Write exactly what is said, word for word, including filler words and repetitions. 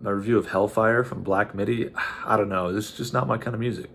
my review of Hellfire from Black MIDI, I don't know, this is just not my kind of music.